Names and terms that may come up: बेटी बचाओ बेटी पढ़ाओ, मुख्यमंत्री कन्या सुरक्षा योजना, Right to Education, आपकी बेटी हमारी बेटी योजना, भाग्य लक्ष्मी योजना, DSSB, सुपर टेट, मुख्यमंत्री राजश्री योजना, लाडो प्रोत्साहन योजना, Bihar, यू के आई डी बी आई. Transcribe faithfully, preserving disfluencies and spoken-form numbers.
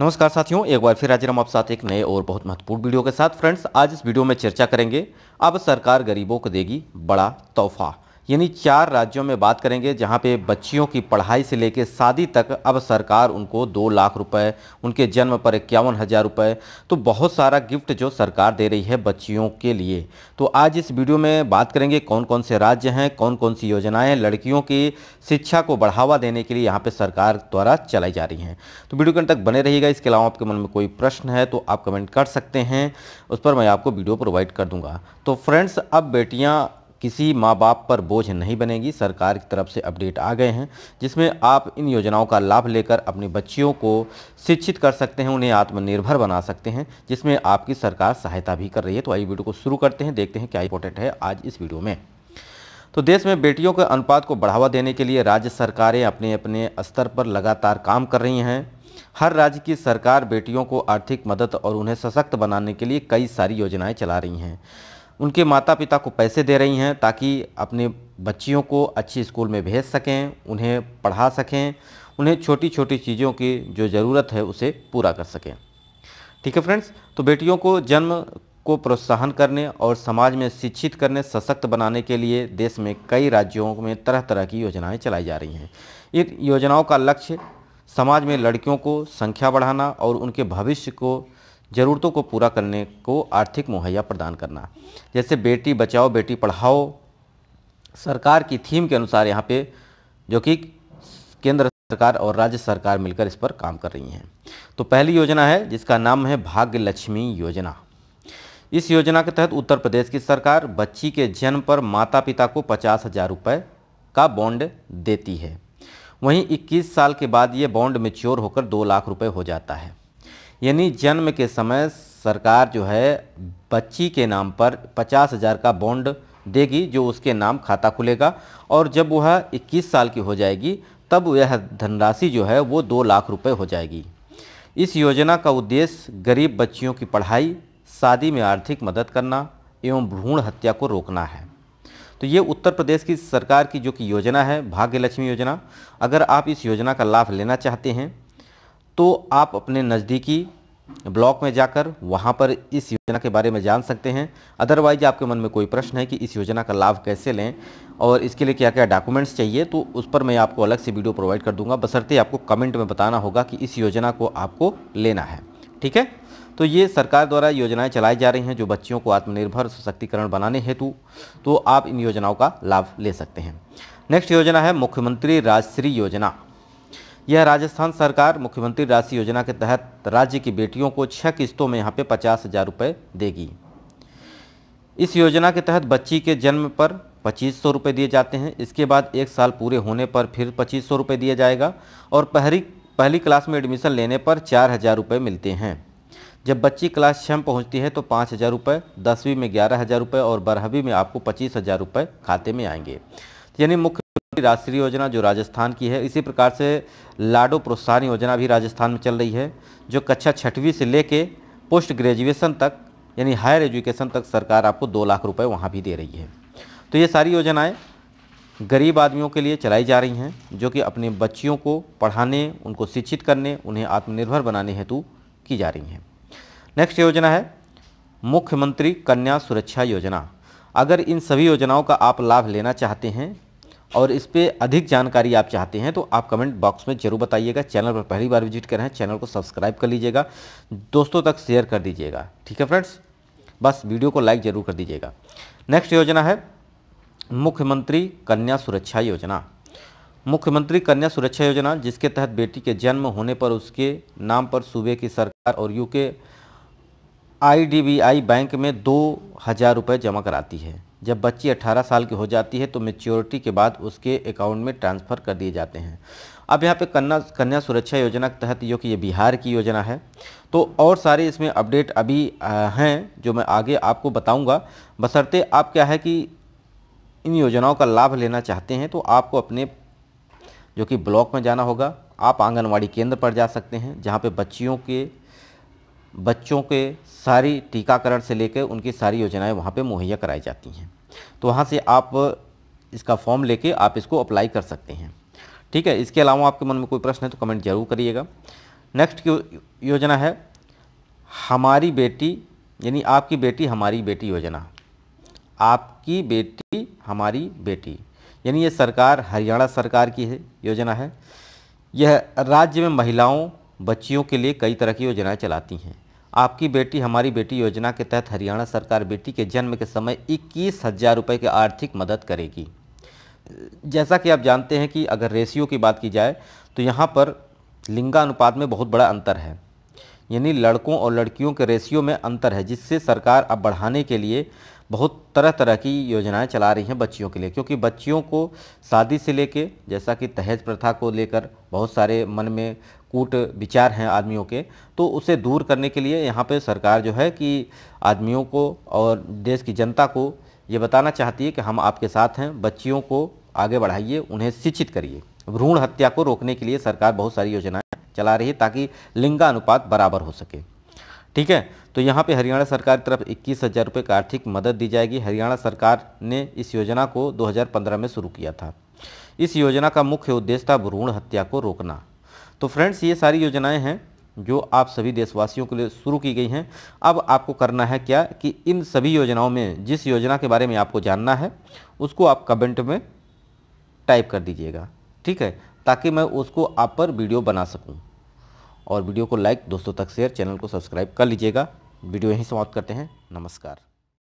नमस्कार साथियों, एक बार फिर हाजिर हम आप साथ एक नए और बहुत महत्वपूर्ण वीडियो के साथ। फ्रेंड्स, आज इस वीडियो में चर्चा करेंगे, अब सरकार गरीबों को देगी बड़ा तोहफा। यानी चार राज्यों में बात करेंगे जहां पे बच्चियों की पढ़ाई से लेकर शादी तक अब सरकार उनको दो लाख रुपए, उनके जन्म पर इक्यावन हज़ार रुपये, तो बहुत सारा गिफ्ट जो सरकार दे रही है बच्चियों के लिए। तो आज इस वीडियो में बात करेंगे कौन कौन से राज्य हैं, कौन कौन सी योजनाएं लड़कियों की शिक्षा को बढ़ावा देने के लिए यहाँ पर सरकार द्वारा चलाई जा रही हैं। तो वीडियो के अंत तक बने रहिएगा। इसके अलावा आपके मन में कोई प्रश्न है तो आप कमेंट कर सकते हैं, उस पर मैं आपको वीडियो प्रोवाइड कर दूँगा। तो फ्रेंड्स, अब बेटियाँ किसी माँ बाप पर बोझ नहीं बनेगी। सरकार की तरफ से अपडेट आ गए हैं जिसमें आप इन योजनाओं का लाभ लेकर अपनी बच्चियों को शिक्षित कर सकते हैं, उन्हें आत्मनिर्भर बना सकते हैं, जिसमें आपकी सरकार सहायता भी कर रही है। तो आइए वीडियो को शुरू करते हैं, देखते हैं क्या इंपॉर्टेंट है आज इस वीडियो में। तो देश में बेटियों के अनुपात को बढ़ावा देने के लिए राज्य सरकारें अपने अपने स्तर पर लगातार काम कर रही हैं। हर राज्य की सरकार बेटियों को आर्थिक मदद और उन्हें सशक्त बनाने के लिए कई सारी योजनाएँ चला रही हैं। उनके माता पिता को पैसे दे रही हैं ताकि अपने बच्चियों को अच्छे स्कूल में भेज सकें, उन्हें पढ़ा सकें, उन्हें छोटी छोटी चीज़ों की जो ज़रूरत है उसे पूरा कर सकें। ठीक है फ्रेंड्स, तो बेटियों को जन्म को प्रोत्साहन करने और समाज में शिक्षित करने, सशक्त बनाने के लिए देश में कई राज्यों में तरह तरह की योजनाएँ चलाई जा रही हैं। इन योजनाओं का लक्ष्य समाज में लड़कियों को संख्या बढ़ाना और उनके भविष्य को ज़रूरतों को पूरा करने को आर्थिक मुहैया प्रदान करना। जैसे बेटी बचाओ बेटी पढ़ाओ सरकार की थीम के अनुसार यहाँ पे जो कि केंद्र सरकार और राज्य सरकार मिलकर इस पर काम कर रही हैं। तो पहली योजना है जिसका नाम है भाग्य लक्ष्मी योजना। इस योजना के तहत उत्तर प्रदेश की सरकार बच्ची के जन्म पर माता पिता को पचास हज़ार रुपये का बॉन्ड देती है। वहीं इक्कीस साल के बाद ये बॉन्ड मेच्योर होकर दो लाख रुपये हो जाता है। यानी जन्म के समय सरकार जो है बच्ची के नाम पर पचास हज़ार का बॉन्ड देगी, जो उसके नाम खाता खुलेगा, और जब वह इक्कीस साल की हो जाएगी तब वह धनराशि जो है वो दो लाख रुपए हो जाएगी। इस योजना का उद्देश्य गरीब बच्चियों की पढ़ाई, शादी में आर्थिक मदद करना एवं भ्रूण हत्या को रोकना है। तो ये उत्तर प्रदेश की सरकार की जो कि योजना है भाग्य लक्ष्मी योजना। अगर आप इस योजना का लाभ लेना चाहते हैं तो आप अपने नज़दीकी ब्लॉक में जाकर वहाँ पर इस योजना के बारे में जान सकते हैं। अदरवाइज आपके मन में कोई प्रश्न है कि इस योजना का लाभ कैसे लें और इसके लिए क्या क्या डॉक्यूमेंट्स चाहिए, तो उस पर मैं आपको अलग से वीडियो प्रोवाइड कर दूंगा, बशर्ते आपको कमेंट में बताना होगा कि इस योजना को आपको लेना है। ठीक है, तो ये सरकार द्वारा योजनाएँ चलाई जा रही हैं जो बच्चियों को आत्मनिर्भर सशक्तिकरण बनाने हेतु, तो आप इन योजनाओं का लाभ ले सकते हैं। नेक्स्ट योजना है मुख्यमंत्री राजश्री योजना। यह राजस्थान सरकार मुख्यमंत्री राशि योजना के तहत राज्य की बेटियों को छः किस्तों में यहाँ पे पचास हज़ार रुपये देगी। इस योजना के तहत बच्ची के जन्म पर पच्चीस सौ रुपये दिए जाते हैं। इसके बाद एक साल पूरे होने पर फिर पच्चीस सौ रुपये दिया जाएगा और पहली पहली क्लास में एडमिशन लेने पर चार हज़ार रुपये मिलते हैं। जब बच्ची क्लास छः में पहुँचती है तो पाँच हज़ार रुपये, दसवीं में ग्यारह हज़ार रुपये और बारहवीं में आपको पच्चीस हज़ार रुपये खाते में आएंगे। यानी मुख्य राजश्री योजना जो राजस्थान की है। इसी प्रकार से लाडो प्रोत्साहन योजना भी राजस्थान में चल रही है, जो कक्षा छठवीं से लेके पोस्ट ग्रेजुएशन तक यानी हायर एजुकेशन तक सरकार आपको दो लाख रुपए वहाँ भी दे रही है। तो ये सारी योजनाएं गरीब आदमियों के लिए चलाई जा रही हैं जो कि अपने बच्चियों को पढ़ाने, उनको शिक्षित करने, उन्हें आत्मनिर्भर बनाने हेतु की जा रही हैं। नेक्स्ट योजना है मुख्यमंत्री कन्या सुरक्षा योजना। अगर इन सभी योजनाओं का आप लाभ लेना चाहते हैं और इस पर अधिक जानकारी आप चाहते हैं तो आप कमेंट बॉक्स में जरूर बताइएगा। चैनल पर पहली बार विजिट कर रहे हैं, चैनल को सब्सक्राइब कर लीजिएगा, दोस्तों तक शेयर कर दीजिएगा। ठीक है फ्रेंड्स, बस वीडियो को लाइक ज़रूर कर दीजिएगा। नेक्स्ट योजना है मुख्यमंत्री कन्या सुरक्षा योजना। मुख्यमंत्री कन्या सुरक्षा योजना जिसके तहत बेटी के जन्म होने पर उसके नाम पर सूबे की सरकार और यू के आई डी बी आई bank में दो हज़ार रुपये जमा कराती है। जब बच्ची अठारह साल की हो जाती है तो मैच्योरिटी के बाद उसके अकाउंट में ट्रांसफ़र कर दिए जाते हैं। अब यहाँ पे कन्या कन्या सुरक्षा योजना के तहत जो कि ये बिहार की योजना है, तो और सारे इसमें अपडेट अभी हैं जो मैं आगे आपको बताऊंगा, बशर्ते आप क्या है कि इन योजनाओं का लाभ लेना चाहते हैं तो आपको अपने जो कि ब्लॉक में जाना होगा। आप आंगनबाड़ी केंद्र पर जा सकते हैं जहाँ पर बच्चियों के बच्चों के सारी टीकाकरण से लेकर उनकी सारी योजनाएं वहां पे मुहैया कराई जाती हैं। तो वहां से आप इसका फॉर्म लेके आप इसको अप्लाई कर सकते हैं। ठीक है, इसके अलावा आपके मन में कोई प्रश्न है तो कमेंट जरूर करिएगा। नेक्स्ट योजना है हमारी बेटी यानी आपकी बेटी हमारी बेटी योजना। आपकी बेटी हमारी बेटी यानी ये सरकार हरियाणा सरकार की है योजना है। यह राज्य में महिलाओं बच्चियों के लिए कई तरह की योजनाएं चलाती हैं। आपकी बेटी हमारी बेटी योजना के तहत हरियाणा सरकार बेटी के जन्म के समय इक्कीस हज़ार रुपये की आर्थिक मदद करेगी। जैसा कि आप जानते हैं कि अगर रेशियो की बात की जाए तो यहाँ पर लिंगानुपात में बहुत बड़ा अंतर है, यानी लड़कों और लड़कियों के रेशियो में अंतर है, जिससे सरकार अब बढ़ाने के लिए बहुत तरह तरह की योजनाएं चला रही हैं बच्चियों के लिए। क्योंकि बच्चियों को शादी से लेके जैसा कि दहेज प्रथा को लेकर बहुत सारे मन में कूट विचार हैं आदमियों के, तो उसे दूर करने के लिए यहाँ पे सरकार जो है कि आदमियों को और देश की जनता को ये बताना चाहती है कि हम आपके साथ हैं, बच्चियों को आगे बढ़ाइए, उन्हें शिक्षित करिए। भ्रूण हत्या को रोकने के लिए सरकार बहुत सारी योजनाएँ चला रही है ताकि लिंगानुपात बराबर हो सके। ठीक है, तो यहाँ पे हरियाणा सरकार की तरफ इक्कीस हज़ार रुपये की आर्थिक मदद दी जाएगी। हरियाणा सरकार ने इस योजना को दो हज़ार पंद्रह में शुरू किया था। इस योजना का मुख्य उद्देश्य था भ्रूण हत्या को रोकना। तो फ्रेंड्स, ये सारी योजनाएं हैं जो आप सभी देशवासियों के लिए शुरू की गई हैं। अब आपको करना है क्या कि इन सभी योजनाओं में जिस योजना के बारे में आपको जानना है उसको आप कमेंट में टाइप कर दीजिएगा, ठीक है, ताकि मैं उसको आप पर वीडियो बना सकूँ। और वीडियो को लाइक, दोस्तों तक शेयर, चैनल को सब्सक्राइब कर लीजिएगा। वीडियो यहीं समाप्त करते हैं। नमस्कार।